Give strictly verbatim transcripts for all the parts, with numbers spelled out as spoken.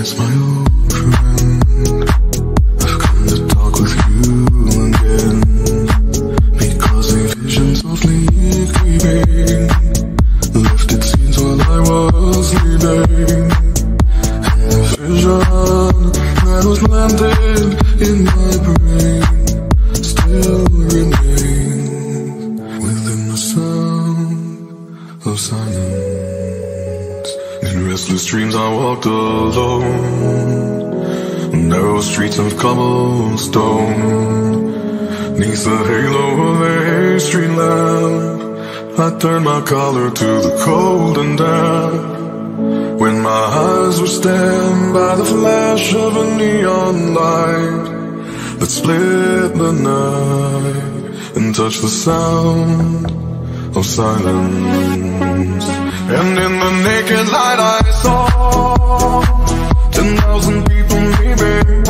It's my old friend. I've come to talk with you again, because a vision softly creeping left its scenes while I was sleeping, and a vision that was planted in my brain still remains within the sound of silence. In restless dreams I walked alone, narrow streets of cobblestone. Neath the halo of a street lamp, I turned my collar to the cold and damp. When my eyes were stabbed by the flash of a neon light that split the night and touched the sound of silence. And in the naked light I saw ten thousand people leaving,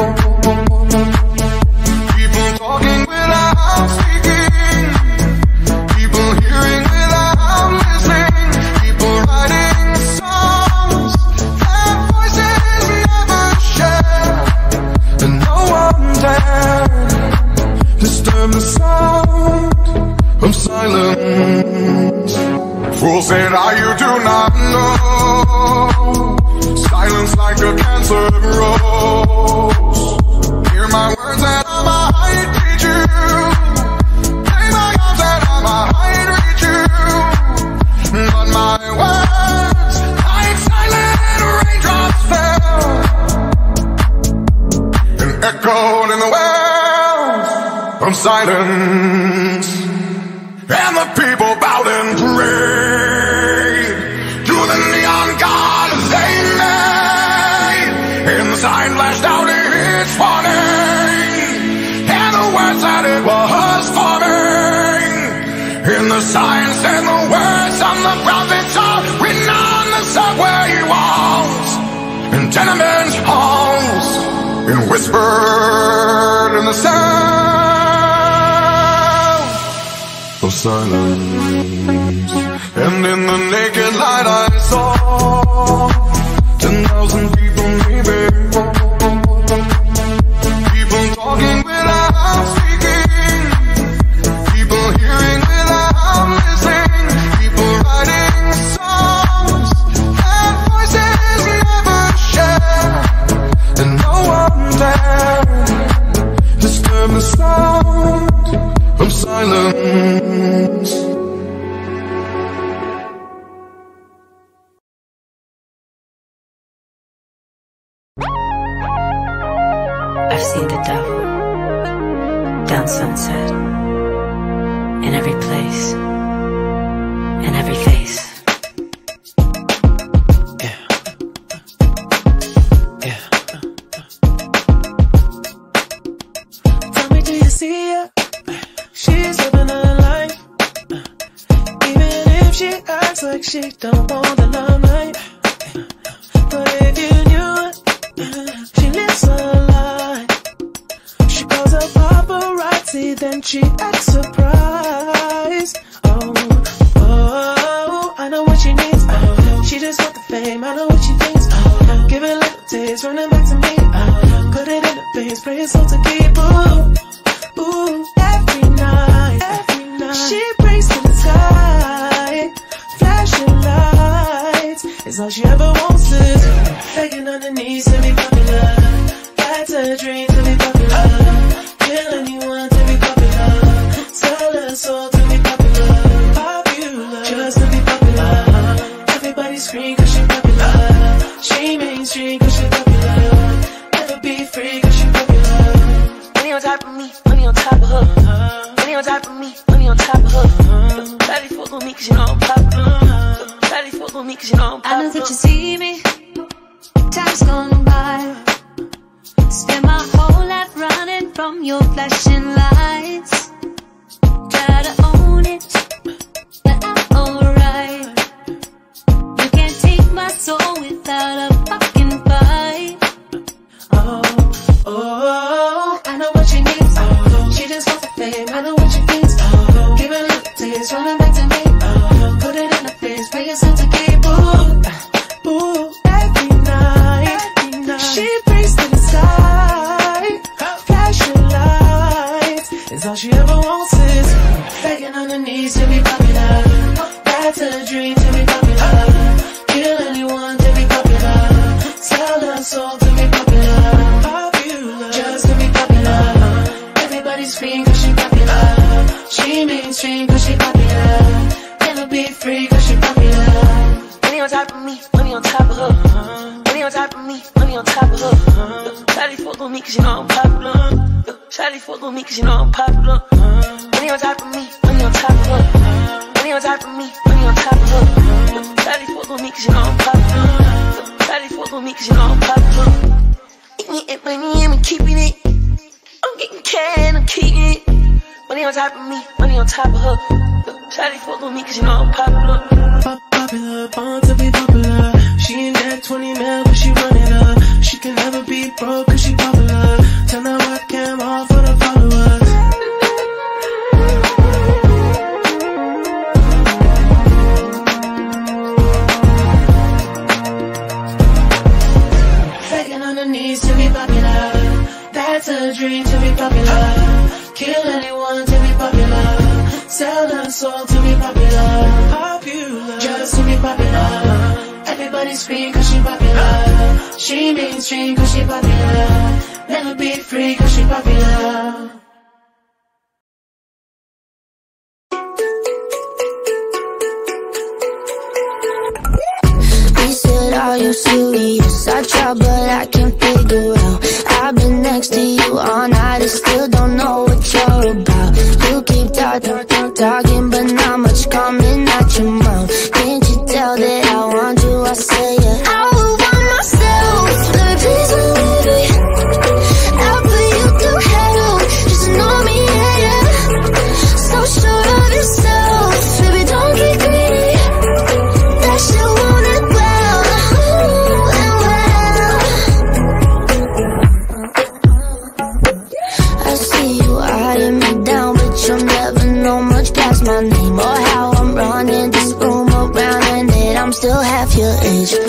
people talking without speaking, people hearing without listening, people writing songs that voices never share, and no one dared disturb the sound of silence. Fool said I, you do not know, silence like a cancer rose. Hear my words and I might treat you, play my arms and I might reach you, but my words like silent raindrops fell and echoed in the wells from silence. And the people bowed and prayed to the neon god they made, and the sign flashed out its warning, and the words that it was forming. In the signs and the words of the prophets are written on the subway walls and tenement halls, and whispered in the sound of silence. And in the naked light I saw ten thousand people leaving, people talking without speaking, people hearing without listening, people writing songs that voices never share, and no one dared disturb the sound of silence. I've seen the devil down Sunset, in every place, in every face. Yeah. Yeah. Tell me, do you see her? She's living her life, even if she acts like she don't want the limelight. But if you knew it, she lives her life. A paparazzi, then she acts surprised. Oh, oh, I know what she needs. Oh, she just wants the fame. I know what she thinks. Oh, give it little taste, running back to me. Oh, put it in the face, pray it's all to keep. Ooh, ooh, every night, every night she prays to the sky. Flashing lights is all she ever wants to do. Begging on her knees to be popular. That's her dream to be popular. Kill anyone to be popular, sell her soul to be popular, popular, just to be popular. Everybody scream cause she popular, she mainstream cause she popular, never be free cause she popular. Money on top of me, money on top of her, money on top of me, money on top of her. Daddy fuck on me cause you know I'm popular, daddy fuck on me cause you know I'm popular. I know that you see me, time's gone by. Spend my whole life running from your flashing lights. Try to own it, but I'm alright. You can't take my soul without a fucking fight. Oh, oh, I know what she needs. Oh, she just wants the fame. I know what she thinks. Oh, give it a little taste, running back to me. Oh, put it in her face, pay yourself to keep. Ooh, ooh, every night. me to be popular. That's a dream to be popular. Kill anyone to be popular. Sell a soul to be popular. Popular, just to be popular. Everybody's free 'cause she popular. She mainstream 'cause she popular. Never be free 'cause she popular. Money on top of me, money on top of her. Money on top of me, money on top of her. Shawty fuck on me 'cause you know I'm popular. Shawty fuck on me 'cause you know I'm popular. Money on top of me, money on top of her. Money on top of me, money on top of her. Shawty fuck on me 'cause you know I'm popular. Shawty fuck on me 'cause you know I'm popular. Getting money and I'm keeping it. I'm getting cash and I'm keeping it. Money on top of me, money on top of her. Shawty fuck on me 'cause you know I'm popular. Pop popular, born to be popular. She ain't that twenty mil, but she run it up. She can never be broke 'cause she popular. Turn that webcam off for the followers. Needs to be popular. That's a dream to be popular. Kill anyone to be popular. Sell a soul to be popular. Popular, just to be popular. Everybody's free 'cause she popular. She mainstream 'cause she popular. Never be free 'cause she popular. All you serious? I try but I can't figure out. I've been next to you all night and still don't know what you're about. You keep talking, talking, but not much coming out your mouth. Can't you tell that I want you? I say it all by myself. Baby, please believe me. I'll put you through hell. Just know me, yeah, yeah. So sure of yourself. Baby, don't get greedy. That shit wanted well. My name or how I'm running this room around, and that I'm still half your age.